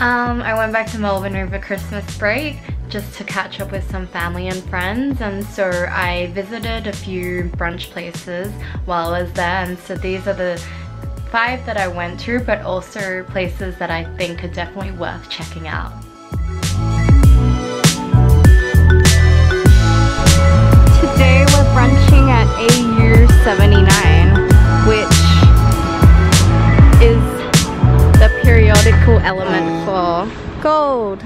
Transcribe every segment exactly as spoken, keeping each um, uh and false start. Um, I went back to Melbourne over Christmas break just to catch up with some family and friends, and so I visited a few brunch places while I was there, and so these are the five that I went to, but also places that I think are definitely worth checking out. Today we're brunching at A U seventy-nine, which is the periodical element for gold.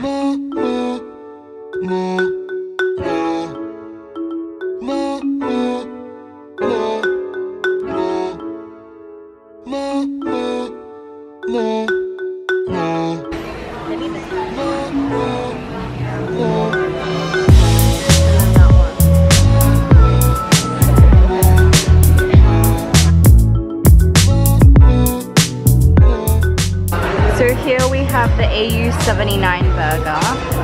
Here we have the A U seventy-nine burger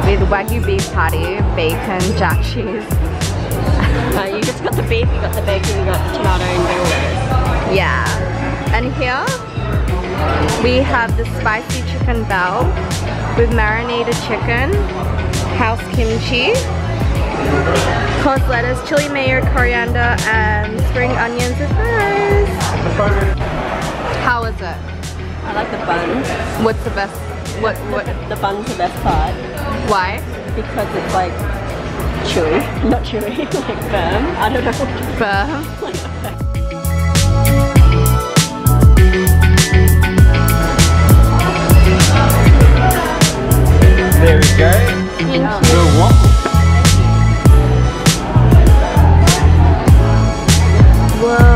with Wagyu beef patty, bacon, jack cheese. uh, you just got the beef, you got the bacon, you got the tomato and noodles. Yeah. And here we have the spicy chicken bell with marinated chicken, house kimchi, course lettuce, chili mayo, coriander and spring onions with rice. How is it? I like the buns. What's the best? What? What? The, the bun's the best part. Why? Because it's like chewy. Not chewy, like firm. I don't know. Firm? There we go. Thank you. Little waffle. Whoa.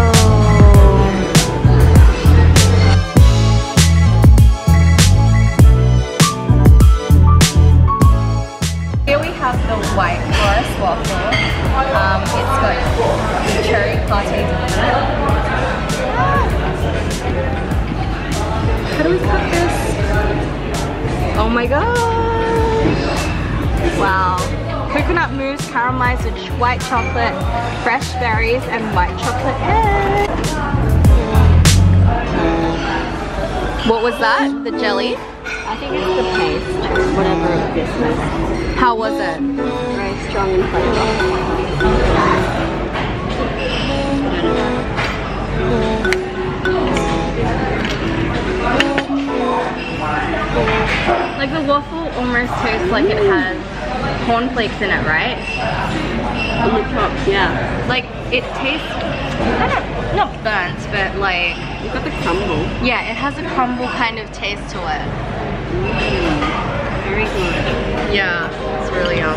How do we cut this? Oh my gosh! Wow. Coconut mousse caramelized with white chocolate, fresh berries, and white chocolate egg. What was that? The jelly? I think it's the paste, whatever this is. How was it? Very strong and flavorful. Like the waffle almost tastes like it has cornflakes in it, right? On the top, yeah. Like it tastes, I don't, not burnt, but like... It's got the crumble. Yeah, it has a crumble kind of taste to it. Mm, very good. Yeah, it's really yum.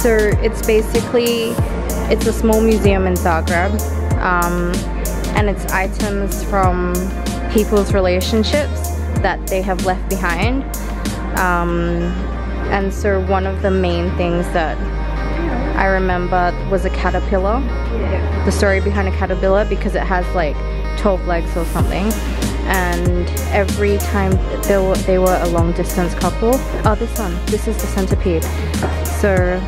So it's basically, it's a small museum in Zagreb, um, and it's items from people's relationships that they have left behind. Um, and so one of the main things that I remember was a caterpillar, the story behind a caterpillar, because it has like twelve legs or something. And every time they were, they were a long distance couple. Oh, this one, this is the centipede. So,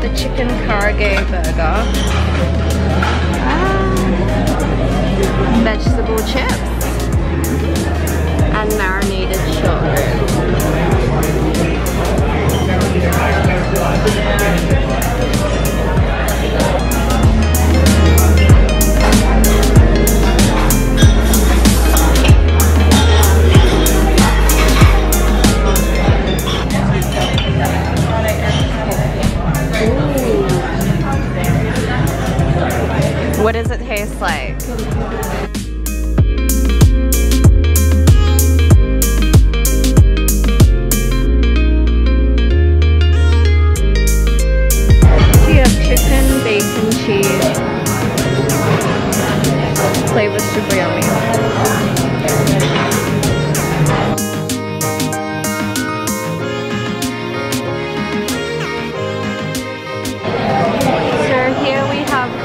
the chicken karage burger. Ah. Vegetable chips and marinated shrimp. like.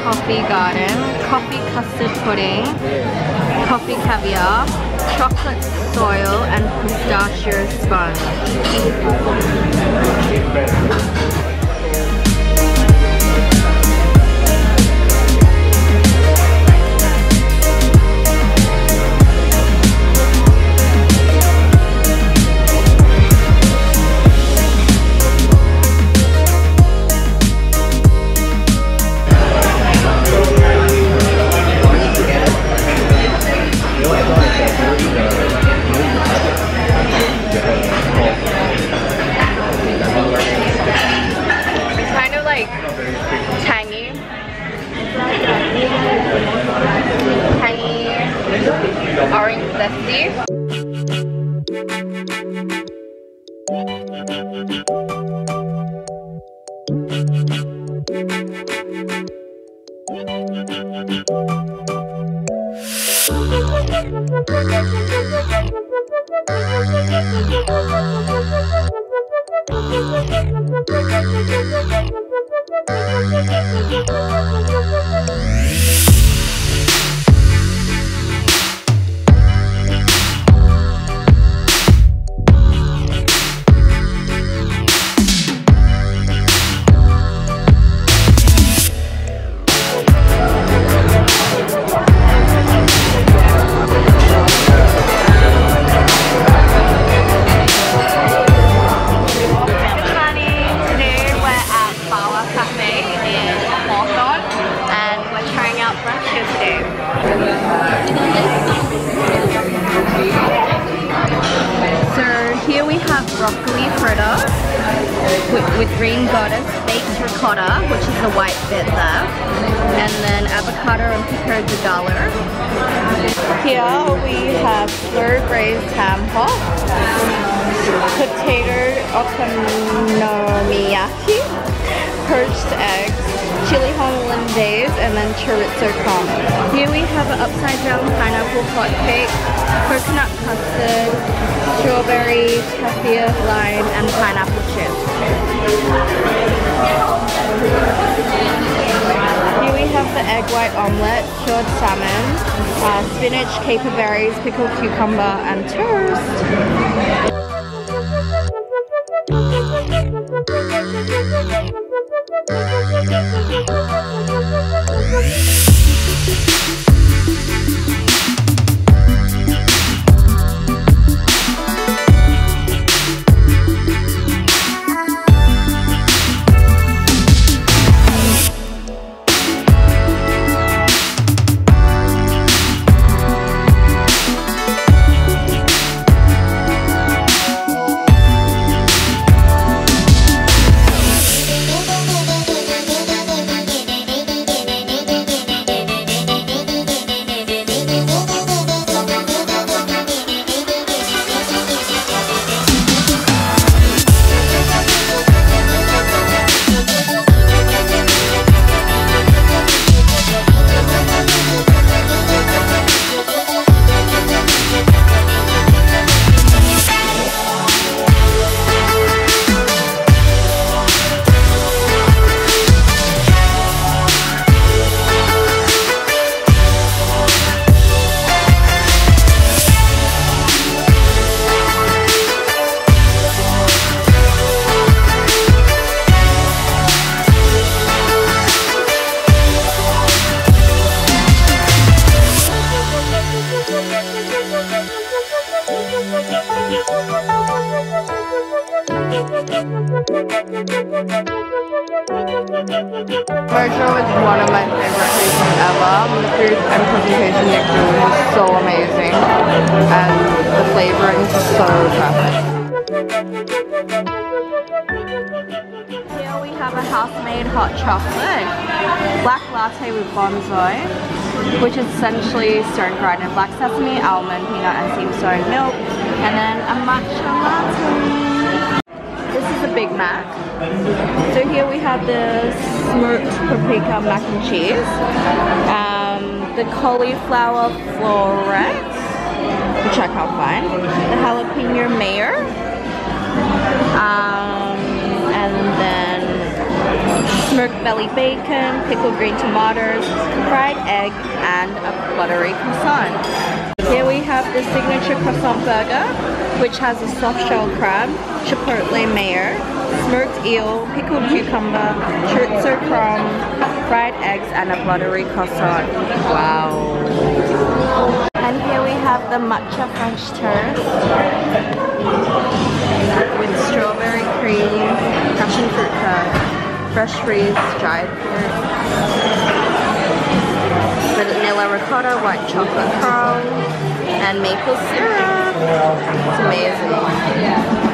Coffee garden, coffee custard pudding, coffee caviar, chocolate soil and pistachio sponge. Orange zesty. Broccoli fritter with, with green goddess, baked ricotta, which is the white bit there, and then avocado and pico de gallo. Here we have slow braised ham hock, potato okonomiyaki, poached eggs, chili hollandaise, and then chorizo parm. Here we have an upside down pineapple hot cake, coconut custard, strawberry, kaffir, lime, and pineapple chips. Here we have the egg white omelette, cured salmon, uh, spinach, caper berries, pickled cucumber, and toast. Mojo is one of my favorite places ever. The food and presentation they do is so amazing, and the flavoring is so perfect. Here we have a house-made hot chocolate, black latte with bonsai, which is essentially stone grinded black sesame, almond, peanut and sea stone milk, and then a matcha latte. This is a Big Mac. So here we have the smoked paprika mac and cheese, um, the cauliflower florets, which I can't find, the jalapeno mayo, um, and then smoked belly bacon, pickled green tomatoes, fried egg, and a buttery croissant. Here we have the signature croissant burger, which has a soft shell crab, chipotle mayo, smoked eel, pickled cucumber, chorizo crumb, fried eggs, and a buttery croissant. Wow. And here we have the matcha French toast with strawberry cream, passion fruit curd, fresh freeze, dried fruit, vanilla ricotta, white chocolate crumb, and maple syrup. It's amazing. Yeah.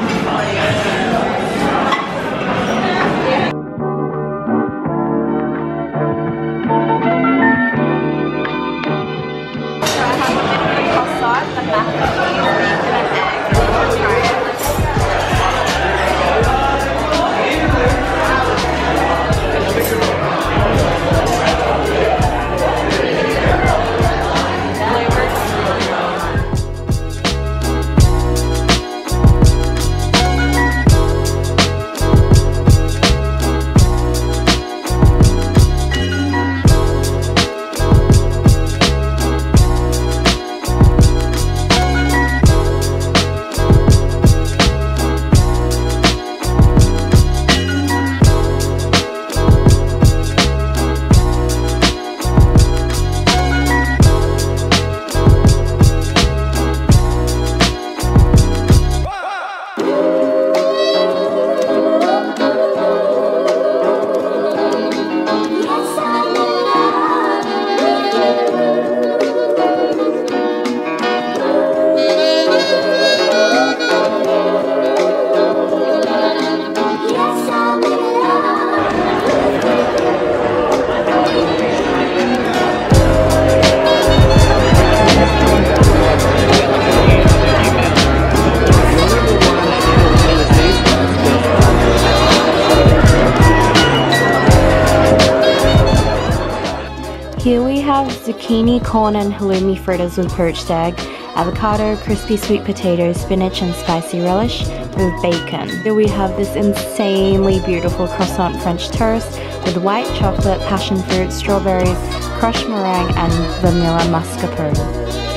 Here we have zucchini, corn and halloumi fritters with poached egg, avocado, crispy sweet potatoes, spinach and spicy relish with bacon. Here we have this insanely beautiful croissant French toast with white chocolate, passion fruit, strawberries, crushed meringue and vanilla mascarpone.